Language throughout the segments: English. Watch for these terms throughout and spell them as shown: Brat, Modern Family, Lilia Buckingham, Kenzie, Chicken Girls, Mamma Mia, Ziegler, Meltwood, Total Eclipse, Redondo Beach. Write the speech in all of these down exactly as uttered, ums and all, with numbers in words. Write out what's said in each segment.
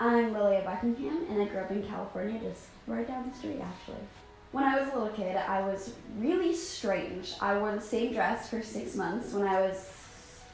I'm Lilia Buckingham, and I grew up in California, just right down the street, actually. When I was a little kid, I was really strange. I wore the same dress for six months when I was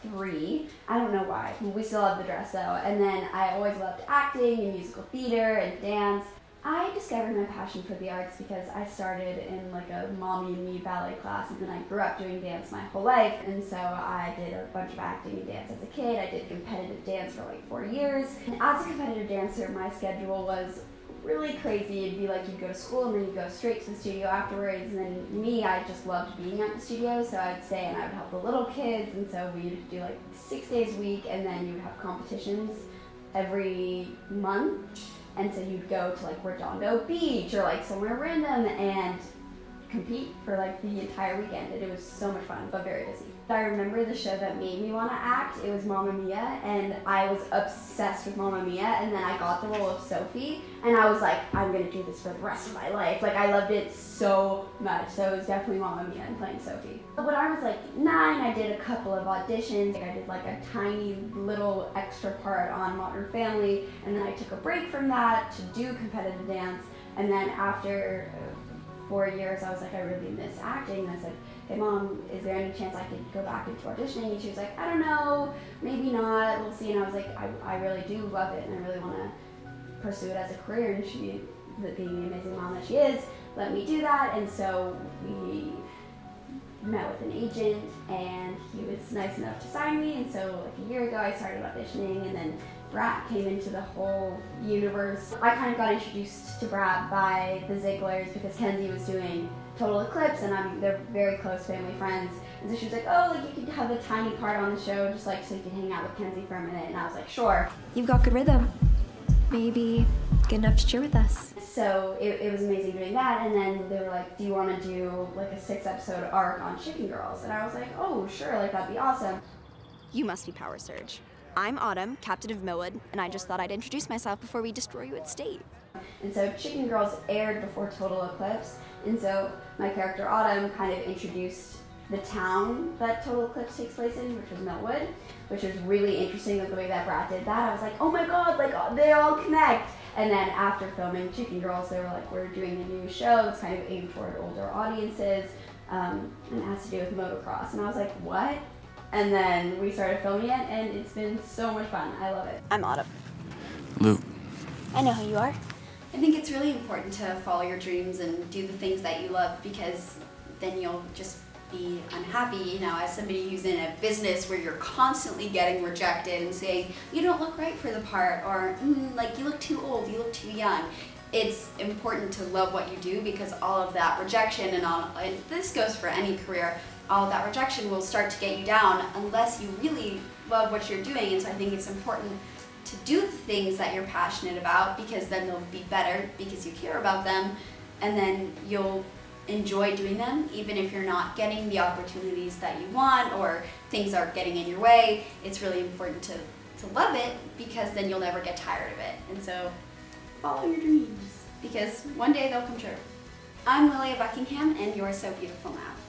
three. I don't know why. We still have the dress, though. And then I always loved acting and musical theater and dance. I discovered my passion for the arts because I started in like a Mommy and Me ballet class, and then I grew up doing dance my whole life, and so I did a bunch of acting and dance as a kid. I did competitive dance for like four years. And as a competitive dancer, my schedule was really crazy. It'd be like you'd go to school and then you'd go straight to the studio afterwards, and then me, I just loved being at the studio, so I'd stay and I would help the little kids, and so we'd do like six days a week, and then you'd have competitions every month. And so you'd go to like Redondo Beach or like somewhere random and compete for like the entire weekend, and it was so much fun, but very busy. I remember the show that made me want to act. It was Mamma Mia, and I was obsessed with Mamma Mia, and then I got the role of Sophie, and I was like, I'm gonna do this for the rest of my life. Like, I loved it so much, so it was definitely Mamma Mia and playing Sophie. But when I was like nine, I did a couple of auditions. Like, I did like a tiny little extra part on Modern Family, and then I took a break from that to do competitive dance, and then after four years, I was like, I really miss acting. And I was like, hey Mom, is there any chance I could go back into auditioning? And she was like, I don't know, maybe not, we'll see. And I was like, I, I really do love it, and I really want to pursue it as a career, and she, being the amazing mom that she is, let me do that. And so we met with an agent, and he was nice enough to sign me, and so like a year ago I started auditioning, and then Brat came into the whole universe. I kind of got introduced to Brat by the Zieglers because Kenzie was doing Total Eclipse, and I'm, they're very close family friends, and so she was like, oh, like you could have a tiny part on the show just like so you can hang out with Kenzie for a minute, and I was like, sure. You've got good rhythm. Maybe good enough to share with us. So it, it was amazing doing that, and then they were like, do you want to do like a six episode arc on Chicken Girls? And I was like, oh sure, like that'd be awesome. You must be Power Surge. I'm Autumn, captain of Meltwood, and I just thought I'd introduce myself before we destroy you at state. And so Chicken Girls aired before Total Eclipse, and so my character Autumn kind of introduced the town that Total Eclipse takes place in, which was Meltwood, which was really interesting, like the way that Brat did that. I was like, oh my god, like they all connect. And then after filming Chicken Girls, they were like, we're doing a new show, it's kind of aimed toward older audiences, um, and it has to do with motocross. And I was like, what? And then we started filming it, and it's been so much fun. I love it. I'm Autumn. Luke. I know who you are. I think it's really important to follow your dreams and do the things that you love, because then you'll just be unhappy, you know, as somebody who's in a business where you're constantly getting rejected and saying, you don't look right for the part, or mm, like, you look too old, you look too young. It's important to love what you do, because all of that rejection, and, all, and this goes for any career, all of that rejection will start to get you down unless you really love what you're doing. And so I think it's important to do the things that you're passionate about, because then they'll be better because you care about them, and then you'll enjoy doing them, even if you're not getting the opportunities that you want or things are getting in your way. It's really important to, to love it, because then you'll never get tired of it. And so follow your dreams, because one day they'll come true. I'm Lilia Buckingham, and you're so beautiful now.